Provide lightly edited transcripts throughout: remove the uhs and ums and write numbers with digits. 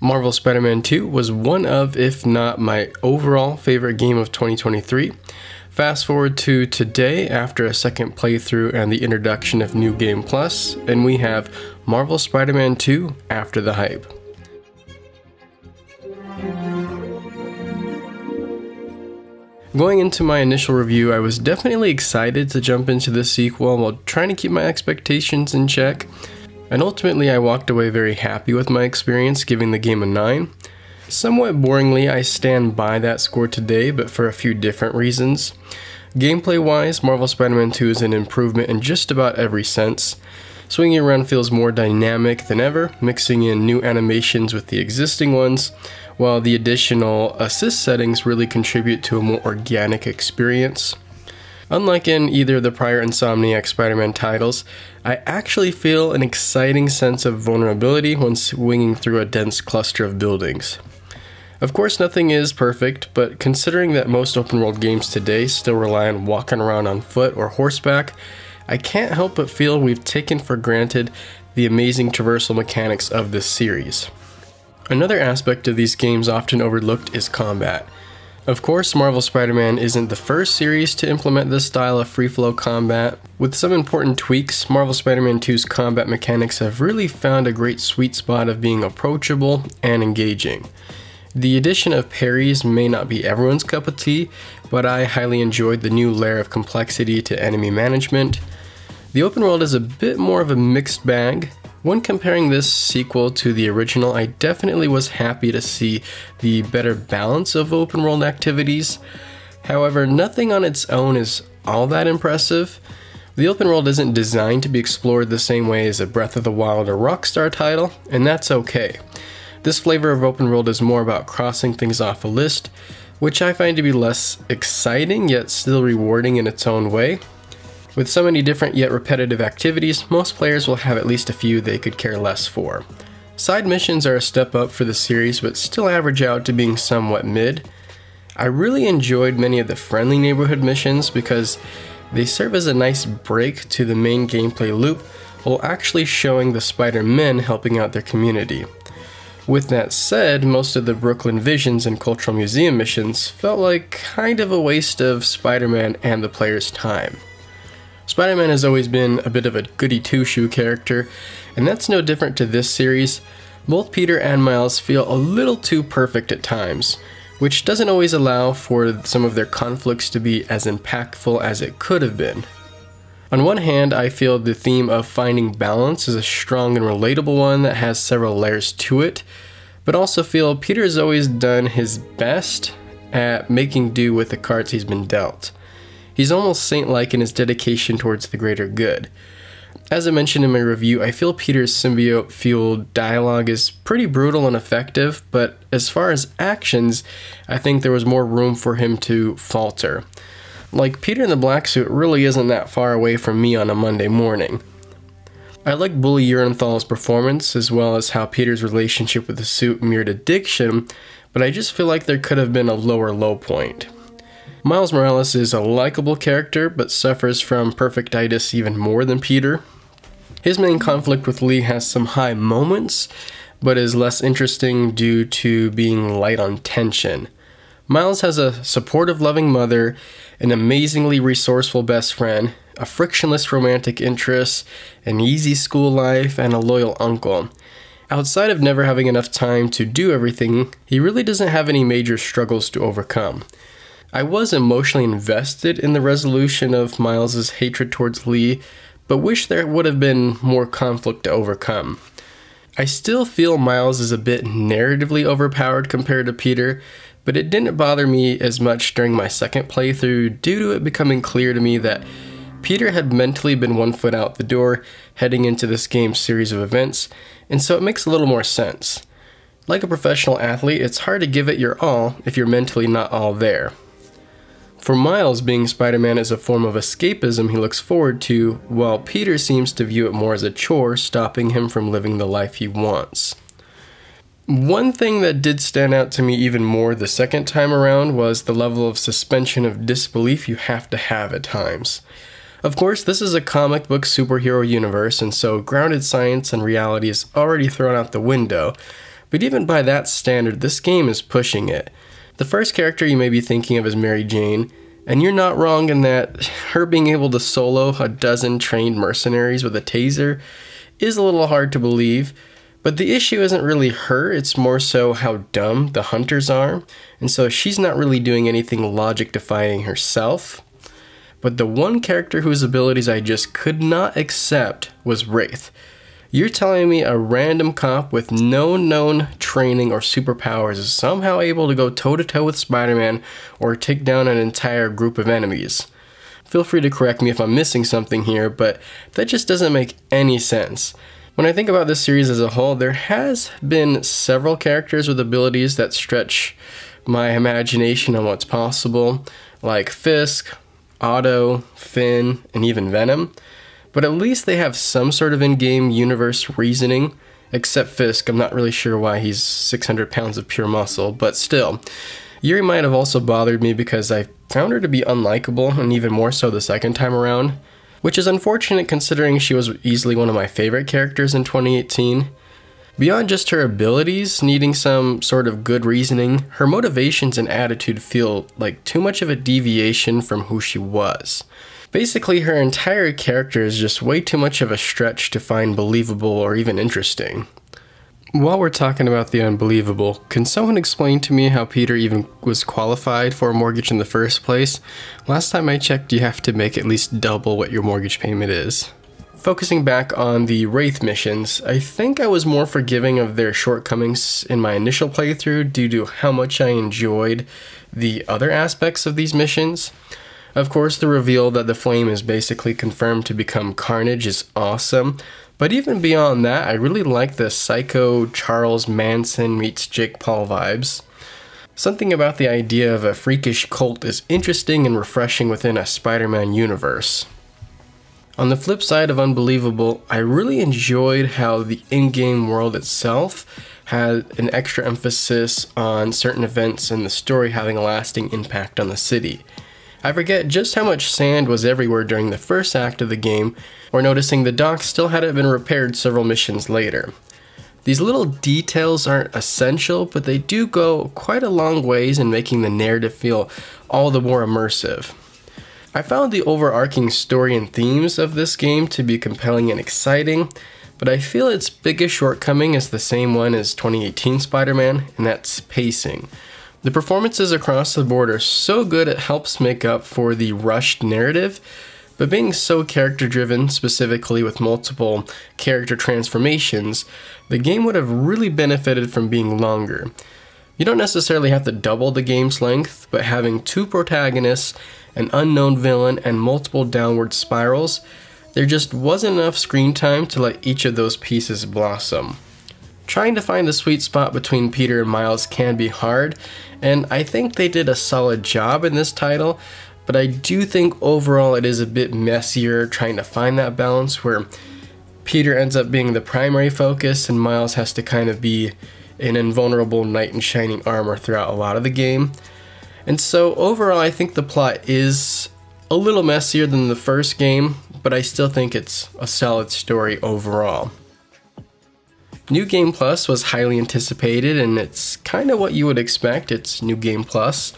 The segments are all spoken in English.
Marvel's Spider-Man 2 was one of, if not my overall favorite game of 2023. Fast forward to today after a second playthrough and the introduction of New Game Plus, and we have Marvel's Spider-Man 2 After the Hype. Going into my initial review, I was definitely excited to jump into this sequel while trying to keep my expectations in check, and ultimately I walked away very happy with my experience, giving the game a 9. Somewhat boringly, I stand by that score today, but for a few different reasons. Gameplay-wise, Marvel's Spider-Man 2 is an improvement in just about every sense. Swinging around feels more dynamic than ever, mixing in new animations with the existing ones, while the additional assist settings really contribute to a more organic experience. Unlike in either of the prior Insomniac Spider-Man titles, I actually feel an exciting sense of vulnerability when swinging through a dense cluster of buildings. Of course, nothing is perfect, but considering that most open-world games today still rely on walking around on foot or horseback, I can't help but feel we've taken for granted the amazing traversal mechanics of this series. Another aspect of these games often overlooked is combat. Of course, Marvel's Spider-Man isn't the first series to implement this style of free-flow combat. With some important tweaks, Marvel's Spider-Man 2's combat mechanics have really found a great sweet spot of being approachable and engaging. The addition of parries may not be everyone's cup of tea, but I highly enjoyed the new layer of complexity to enemy management. The open world is a bit more of a mixed bag. When comparing this sequel to the original, I definitely was happy to see the better balance of open world activities. However, nothing on its own is all that impressive. The open world isn't designed to be explored the same way as a Breath of the Wild or Rockstar title, and that's okay. This flavor of open world is more about crossing things off a list, which I find to be less exciting yet still rewarding in its own way. With so many different yet repetitive activities, most players will have at least a few they could care less for. Side missions are a step up for the series, but still average out to being somewhat mid. I really enjoyed many of the friendly neighborhood missions because they serve as a nice break to the main gameplay loop while actually showing the Spider-Men helping out their community. With that said, most of the Brooklyn Visions and Cultural Museum missions felt like kind of a waste of Spider-Man and the player's time. Spider-Man has always been a bit of a goody two-shoe character, and that's no different to this series. Both Peter and Miles feel a little too perfect at times, which doesn't always allow for some of their conflicts to be as impactful as it could have been. On one hand, I feel the theme of finding balance is a strong and relatable one that has several layers to it, but also feel Peter has always done his best at making do with the cards he's been dealt. He's almost saint-like in his dedication towards the greater good. As I mentioned in my review, I feel Peter's symbiote-fueled dialogue is pretty brutal and effective, but as far as actions, I think there was more room for him to falter. Like, Peter in the black suit really isn't that far away from me on a Monday morning. I like Bully Urenthal's performance, as well as how Peter's relationship with the suit mirrored addiction, but I just feel like there could have been a lower low point. Miles Morales is a likable character, but suffers from perfectitis even more than Peter. His main conflict with Lee has some high moments, but is less interesting due to being light on tension. Miles has a supportive, loving mother, an amazingly resourceful best friend, a frictionless romantic interest, an easy school life, and a loyal uncle. Outside of never having enough time to do everything, he really doesn't have any major struggles to overcome. I was emotionally invested in the resolution of Miles' hatred towards Lee, but wish there would have been more conflict to overcome. I still feel Miles is a bit narratively overpowered compared to Peter, but it didn't bother me as much during my second playthrough due to it becoming clear to me that Peter had mentally been one foot out the door heading into this game's series of events, and so it makes a little more sense. Like a professional athlete, it's hard to give it your all if you're mentally not all there. For Miles, being Spider-Man is a form of escapism he looks forward to, while Peter seems to view it more as a chore, stopping him from living the life he wants. One thing that did stand out to me even more the second time around was the level of suspension of disbelief you have to have at times. Of course, this is a comic book superhero universe, and so grounded science and reality is already thrown out the window, But even by that standard, this game is pushing it. The first character you may be thinking of is Mary Jane, and you're not wrong in that her being able to solo a dozen trained mercenaries with a taser is a little hard to believe. But the issue isn't really her, it's more so how dumb the hunters are, and so she's not really doing anything logic-defying herself. But the one character whose abilities I just could not accept was Wraith. You're telling me a random cop with no known training or superpowers is somehow able to go toe-to-toe with Spider-Man or take down an entire group of enemies. Feel free to correct me if I'm missing something here, but that just doesn't make any sense. When I think about this series as a whole, there has been several characters with abilities that stretch my imagination on what's possible, like Fisk, Otto, Finn, and even Venom. But at least they have some sort of in-game universe reasoning, except Fisk. I'm not really sure why he's 600 pounds of pure muscle, but still. Yuri might have also bothered me because I found her to be unlikable, and even more so the second time around. Which is unfortunate considering she was easily one of my favorite characters in 2018. Beyond just her abilities needing some sort of good reasoning, her motivations and attitude feel like too much of a deviation from who she was. Basically, her entire character is just way too much of a stretch to find believable or even interesting. While we're talking about the unbelievable, can someone explain to me how Peter even was qualified for a mortgage in the first place? Last time I checked, you have to make at least double what your mortgage payment is. Focusing back on the Wraith missions, I think I was more forgiving of their shortcomings in my initial playthrough due to how much I enjoyed the other aspects of these missions. Of course, the reveal that the Flame is basically confirmed to become Carnage is awesome. But even beyond that, I really like the Psycho Charles Manson meets Jake Paul vibes. Something about the idea of a freakish cult is interesting and refreshing within a Spider-Man universe. On the flip side of unbelievable, I really enjoyed how the in-game world itself had an extra emphasis on certain events and the story having a lasting impact on the city. I forget just how much sand was everywhere during the first act of the game, or noticing the docks still hadn't been repaired several missions later. These little details aren't essential, but they do go quite a long ways in making the narrative feel all the more immersive. I found the overarching story and themes of this game to be compelling and exciting, but I feel its biggest shortcoming is the same one as 2018 Spider-Man, and that's pacing. The performances across the board are so good it helps make up for the rushed narrative, but being so character-driven, specifically with multiple character transformations, the game would have really benefited from being longer. You don't necessarily have to double the game's length, but having two protagonists, an unknown villain, and multiple downward spirals, there just wasn't enough screen time to let each of those pieces blossom. Trying to find the sweet spot between Peter and Miles can be hard, and I think they did a solid job in this title, but I do think overall it is a bit messier trying to find that balance where Peter ends up being the primary focus and Miles has to kind of be an invulnerable knight in shining armor throughout a lot of the game. And so overall I think the plot is a little messier than the first game, but I still think it's a solid story overall. New Game Plus was highly anticipated, and it's kind of what you would expect, it's New Game Plus.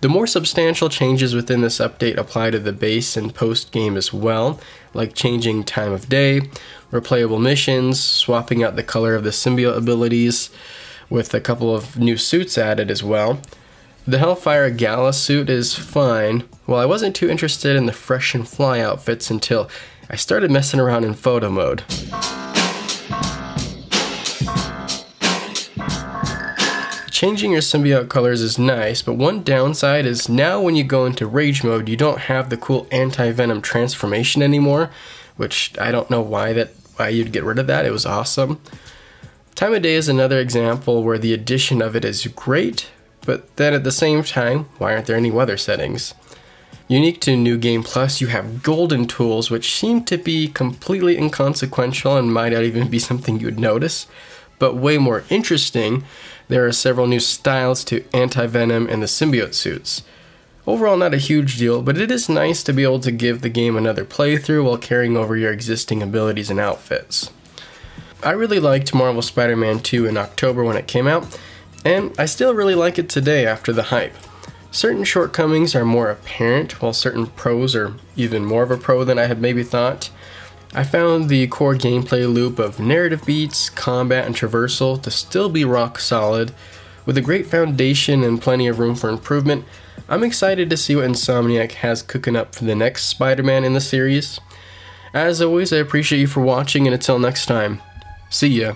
The more substantial changes within this update apply to the base and post-game as well, like changing time of day, replayable missions, swapping out the color of the symbiote abilities, with a couple of new suits added as well. The Hellfire Gala suit is fine, while I wasn't too interested in the Fresh and Fly outfits until I started messing around in photo mode. Changing your symbiote colors is nice, but one downside is now when you go into rage mode, you don't have the cool Anti-Venom transformation anymore, which I don't know why you'd get rid of that, it was awesome. Time of day is another example where the addition of it is great, but then at the same time, why aren't there any weather settings? Unique to New Game Plus, you have golden tools, which seem to be completely inconsequential and might not even be something you would notice, but way more interesting. There are several new styles to Anti-Venom and the symbiote suits. Overall, not a huge deal, but it is nice to be able to give the game another playthrough while carrying over your existing abilities and outfits. I really liked Marvel's Spider-Man 2 in October when it came out, and I still really like it today after the hype. Certain shortcomings are more apparent, while certain pros are even more of a pro than I had maybe thought. I found the core gameplay loop of narrative beats, combat, and traversal to still be rock solid. With a great foundation and plenty of room for improvement, I'm excited to see what Insomniac has cooking up for the next Spider-Man in the series. As always, I appreciate you for watching, and until next time, see ya.